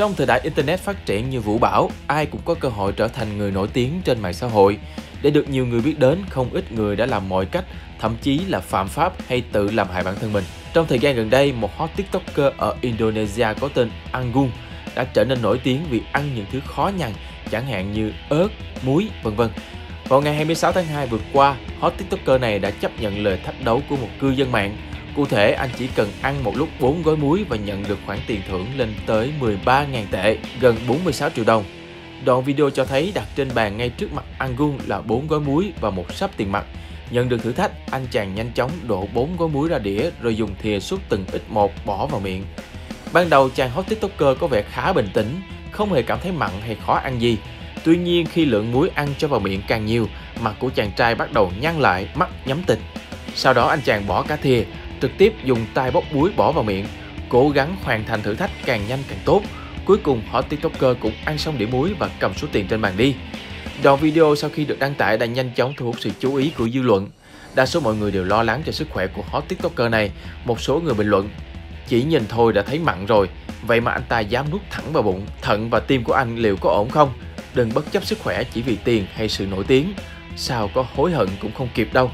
Trong thời đại Internet phát triển như vũ bão, ai cũng có cơ hội trở thành người nổi tiếng trên mạng xã hội. Để được nhiều người biết đến, không ít người đã làm mọi cách, thậm chí là phạm pháp hay tự làm hại bản thân mình. Trong thời gian gần đây, một hot TikToker ở Indonesia có tên Anggun đã trở nên nổi tiếng vì ăn những thứ khó nhằn, chẳng hạn như ớt, muối, vân vân. Vào ngày 26 tháng 2 vừa qua, hot TikToker này đã chấp nhận lời thách đấu của một cư dân mạng. Cụ thể, anh chỉ cần ăn một lúc 4 gói muối và nhận được khoản tiền thưởng lên tới 13.000 tệ, gần 46 triệu đồng. Đoạn video cho thấy đặt trên bàn ngay trước mặt Anggun là 4 gói muối và một sấp tiền mặt. Nhận được thử thách, anh chàng nhanh chóng đổ 4 gói muối ra đĩa rồi dùng thìa xúc từng ít một bỏ vào miệng. Ban đầu, chàng hot TikToker có vẻ khá bình tĩnh, không hề cảm thấy mặn hay khó ăn gì. Tuy nhiên, khi lượng muối ăn cho vào miệng càng nhiều, mặt của chàng trai bắt đầu nhăn lại, mắt nhắm tịt. Sau đó anh chàng bỏ cả thìa, trực tiếp dùng tay bóc muối bỏ vào miệng, cố gắng hoàn thành thử thách càng nhanh càng tốt. Cuối cùng, hot TikToker cũng ăn xong đĩa muối và cầm số tiền trên bàn đi. Đoạn video sau khi được đăng tải đã nhanh chóng thu hút sự chú ý của dư luận. Đa số mọi người đều lo lắng cho sức khỏe của hot TikToker này. Một số người bình luận, chỉ nhìn thôi đã thấy mặn rồi, vậy mà anh ta dám nuốt thẳng vào bụng, thận và tim của anh liệu có ổn không? Đừng bất chấp sức khỏe chỉ vì tiền hay sự nổi tiếng, sao có hối hận cũng không kịp đâu.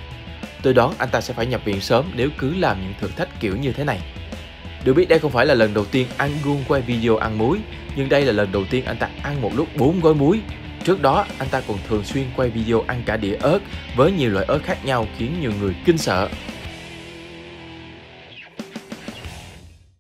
Tôi đoán anh ta sẽ phải nhập viện sớm nếu cứ làm những thử thách kiểu như thế này. Được biết đây không phải là lần đầu tiên Anggun quay video ăn muối, nhưng đây là lần đầu tiên anh ta ăn một lúc 4 gói muối. Trước đó, anh ta còn thường xuyên quay video ăn cả đĩa ớt với nhiều loại ớt khác nhau khiến nhiều người kinh sợ.